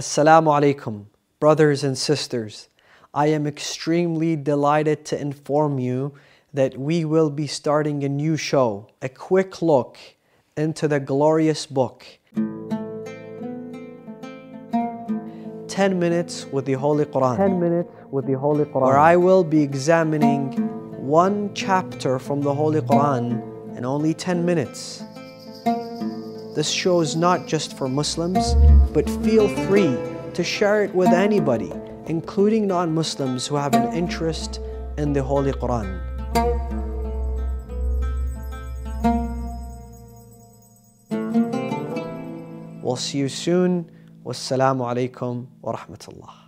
Assalamu alaikum, brothers and sisters. I am extremely delighted to inform you that we will be starting a new show, a quick look into the glorious book. 10 minutes with the Holy Quran. 10 minutes with the Holy Quran. Where I will be examining one chapter from the Holy Quran in only 10 minutes. This show is not just for Muslims, but feel free to share it with anybody, including non-Muslims who have an interest in the Holy Quran. We'll see you soon. Wassalamu alaikum wa rahmatullah.